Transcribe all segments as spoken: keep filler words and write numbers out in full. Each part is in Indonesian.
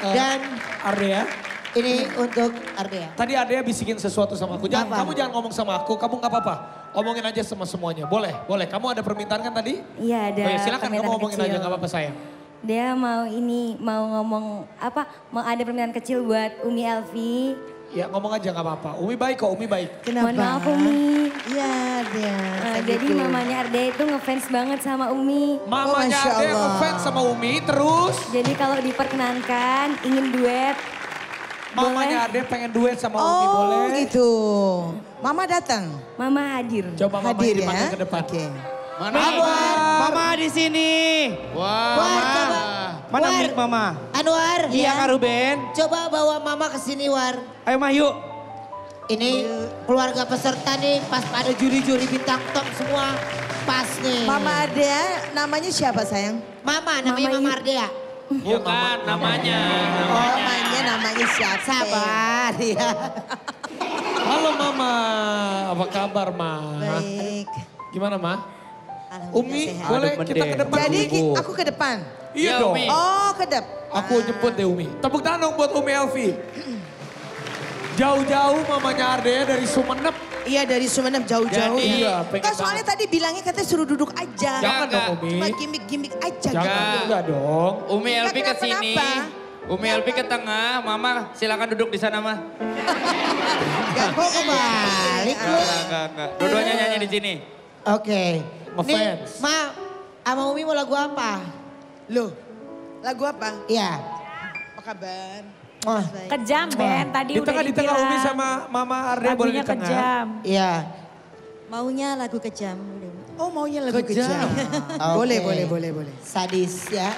Uh, Dan Ardea. Ini untuk Ardea. Tadi Ardea bisikin sesuatu sama aku. Jangan, kamu jangan ngomong sama aku, kamu gak apa-apa. Ngomongin aja sama semuanya. Boleh, boleh. Kamu ada permintaan kan tadi? Iya ada. Oh ya, silakan kamu ngomongin kecil. aja, gak apa-apa sayang. Dia mau ini, mau ngomong apa, mau ada permintaan kecil buat Umi Elvy. Ya ngomong aja gak apa-apa. Umi baik kok, Umi baik. Kenapa? Mohon maaf Umi. Iya Ardea. Nah, jadi gitu. Mamanya Ardea itu ngefans banget sama Umi. Mamanya oh, Ardea ngefans sama Umi terus. Jadi kalau diperkenankan ingin duet. Mamanya Ardea pengen duet sama oh, Umi boleh. Oh gitu. Mama datang. Mama hadir. Coba mama hadir ya. Ke depan. Oke. Okay. Mana Mama? Mama di sini. Wah. Wow. Mana mic Mama? Anwar. Iya Kak Ruben. Coba bawa Mama ke sini War. Ayo Mah yuk. Ini keluarga peserta nih pas pada juri-juri bintang top semua pas nih. Mama Ardea namanya siapa sayang? Mama namanya Mama, Mama Ardea. Bukan Mama. namanya. namanya. Oh namanya namanya siapa? Sabar ya. Halo Mama. Apa kabar Ma? Baik. Gimana Ma? Umi, boleh kita ke depan. Jadi dulu. aku ke depan? Iya dong. Oh ke depan. Aku jemput deh Umi. Tepuk tangan dong buat Umi Elvy. Jauh-jauh mamanya Ardea dari Sumenep. Iya dari Sumenep jauh-jauh. Iya. Kan soalnya tadi bilangnya katanya suruh duduk aja. Jangan dong Umi. Cuma gimmick-gimmick aja. Jangan. Enggak dong. Umi Elvy ke sini. Umi Elvy ke tengah. Mama silakan duduk di sana Mah. Gak mau kebalik. Enggak, enggak. Dua-duanya nyanyi di sini. Oke. Nih, Ma, sama Umi mau lagu apa? Loh, lagu apa? Iya. Apa kabar? Oh. Kejam, Ben. Tadi di udah tengah, dibilang. Di tengah Umi sama Mama Ardea boleh di tengah. Kejam. Iya. Maunya lagu kejam. Oh, maunya lagu kejam. kejam. Okay. Boleh, boleh, boleh, boleh. Sadis ya.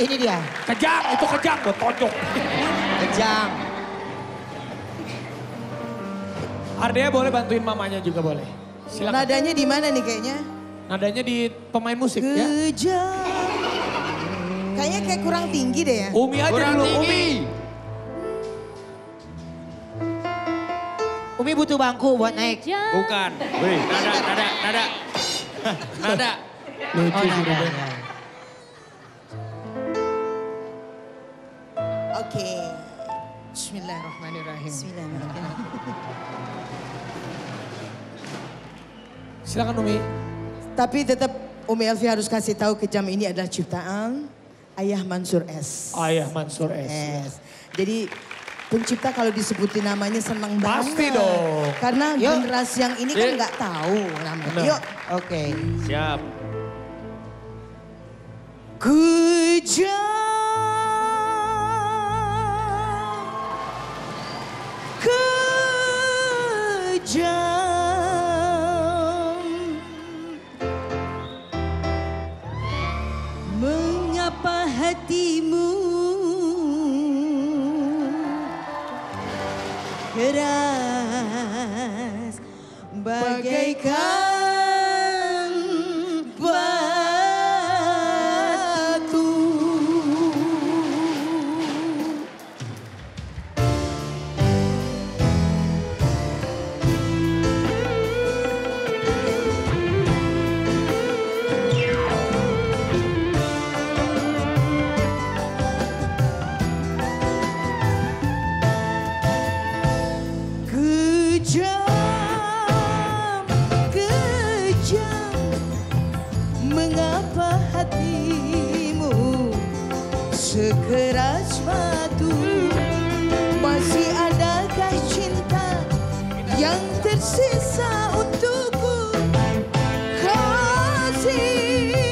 Ini dia. Kejam, itu kejam. Gue tonjok. Kejam. Ardea boleh bantuin mamanya juga boleh. Silakan. Nadanya di mana nih kayaknya? Nadanya di pemain musik ya. Kayaknya kayak kurang tinggi deh ya. Umi aja dulu, Umi. Umi butuh bangku buat naik. Bukan. Nada, nada, nada. Nada. Lucu juga. Oke. Bismillahirrahmanirrahim. Bismillahirrahmanirrahim. Silakan Umi. Tapi tetap Umi Elvy harus kasih tahu kejam ini adalah ciptaan Ayah Mansur S. Ayah Mansur S. S. Jadi pencipta kalau disebutin namanya senang banget. Pasti dong. Karena Yuk. generasi yang ini Yuk. kan nggak tahu namanya. Yuk. Oke. Okay. Siap. Kejam. Kejam. Mengapa hatimu keras bagaikan batu? Sekeras batu, masih adakah cinta yang tersisa untukku? Kasih,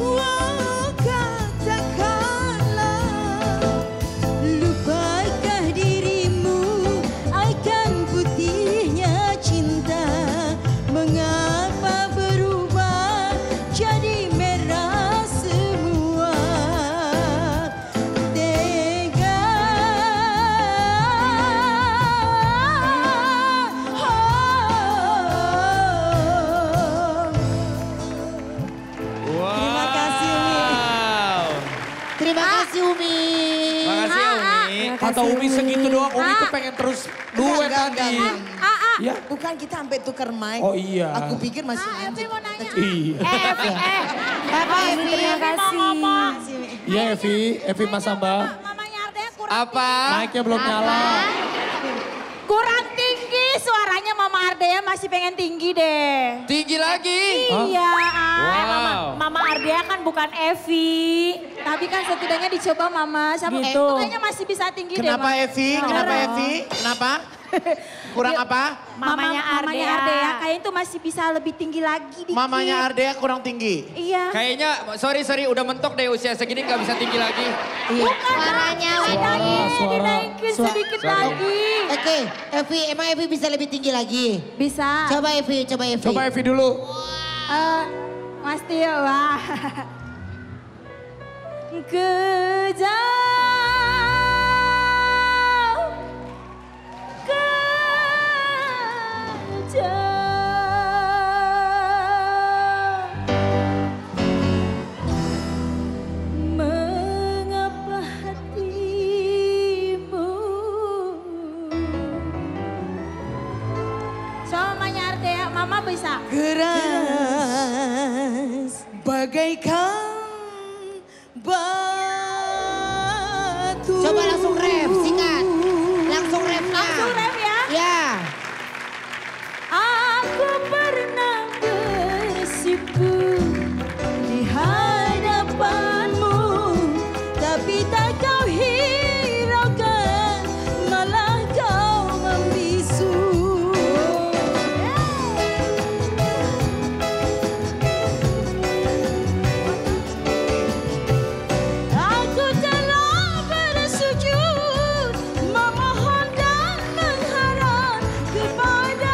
wow, katakanlah, lupakah dirimu akan putihnya cinta? Mengapa berubah jadi merah? Atau Umi segitu doang, Umi tuh pengen terus duet tadi. Ya, bukan kita sampai tukar mic. Oh iya. Aku pikir masih lanjut. Iya. Evi, Evi, terima kasih. Iya Evi, Evi Mas Samba. Mamanya Ardea kurang. Apa? Mic-nya belum nyala. Kurang tinggi suaranya Mama Ardea, masih pengen tinggi deh. Tinggi lagi? Iya. Wow. Eh, Mama, Mama Ardea kan bukan Evi. Tapi kan setidaknya dicoba Mama. Sama gitu. Itu kayaknya masih bisa tinggi. Kenapa deh Evi? Kenapa, Kenapa Evi? Kenapa? Kurang apa? Mamanya Ardea. Ardea kayaknya itu masih bisa lebih tinggi lagi dikit. Mamanya Ardea kurang tinggi? Iya. Kayaknya, sorry, sorry udah mentok deh usia segini gak bisa tinggi lagi. Iya. Bukan, suaranya lagi, dinaikin sedikit suara lagi. Oke, okay. Evi, emang Evi bisa lebih tinggi lagi? Bisa. Coba Evi, coba Evi. Coba Evi dulu. Wow. Uh, Mas Tio, wah. Kejauh. Mengapa hatimu Somanya Ardea, Mama bisa keras bagaikan batu. Coba langsung rap, singkat. Langsung rap nah. Langsung rap ya? Ya. Aku pernah bersipu di hadapanmu, tapi tak kau hiraukan, malah kau membisu. Aku telah bersujud, memohon dan mengharap kepada.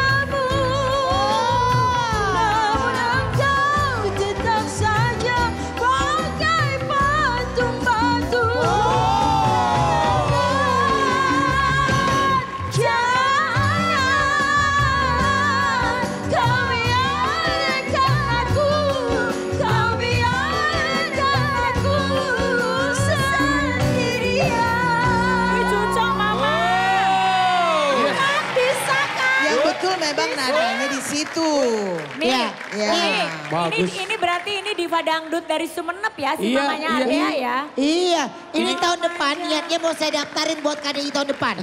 Itu. Nih, ya, ya. Nih, ini, ini berarti ini diva dangdut dari Sumenep ya, si iya, mamanya iya, Ardea ya. Iya, ini, ini tahun depan niatnya mau saya daftarin buat K D I tahun depan.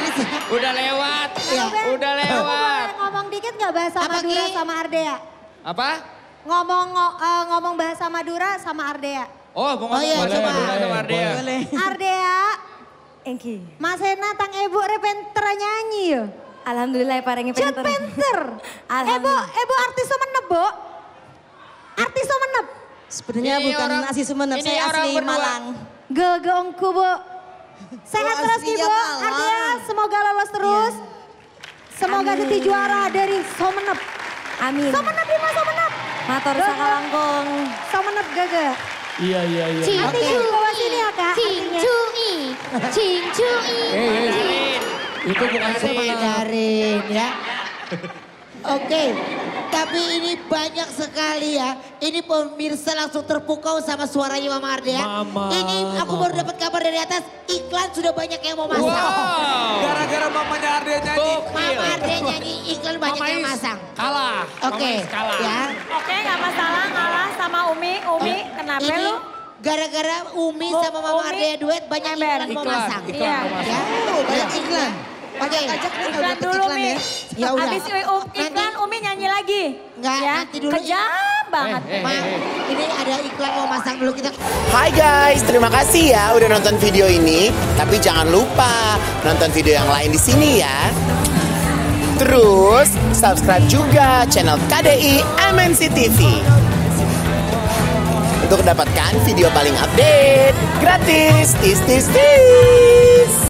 Ini udah lewat, ya. udah lewat. Ngomong, ngomong dikit gak bahasa Apa Madura ini? sama Ardea? Apa? Ngomong uh, ngomong bahasa Madura sama Ardea. Oh, ngomong oh, iya, bahasa Madura sama Ardea. Boleh. Ardea, Engki. Mas Hena tang ibu repenter nyanyi yo. Alhamdulillah ya parangnya pinter. pinter. Ebo, Ebo artis Sumenep, Bo. Artis Sumenep. Sebenarnya bukan orang, asli Sumenep, saya asli berdua. Malang. Gegeongku, Bo. Sehat terus Ibu, Ardea semoga lolos terus. Yeah. Semoga jadi juara dari Sumenep. Amin. Sumenep lima Sumenep. Matur sakalangkung. Sumenep gege. Iya, iya, iya. Cincu, sini ya, Kak. Cincu i. Cincu i. Itu bukan semandarin ya. Oke, okay. Tapi ini banyak sekali ya. Ini pemirsa langsung terpukau sama suaranya Mama Ardea. Mama, ini aku mama. baru dapat kabar dari atas, iklan sudah banyak yang mau masang. Wow. Gara-gara mamanya Ardea nyanyi. Mama Ardea nyanyi, iklan banyak mama yang masang. Kalah. Oke, okay. ya. Oke, okay, gak masalah kalah sama Umi. Umi, oh. kenapa ini, lu? Gara-gara Umi oh, sama Mama Ardea duet banyak iklan, iklan mau masang. Iklan, iya. Iklan, ya. Oh, banyak iklan. Oke, iklan dulu Mi. Ya udah. Habis iklan Umi nyanyi lagi. Enggak, ya. nanti dulu. Kejam banget. Eh, eh, Ma, eh, eh. Ini ada iklan mau masang dulu kita. Hai guys, terima kasih ya udah nonton video ini. Tapi jangan lupa nonton video yang lain di sini ya. Terus subscribe juga channel K D I M N C T V. Untuk mendapatkan video paling update, gratis, tis tis tis.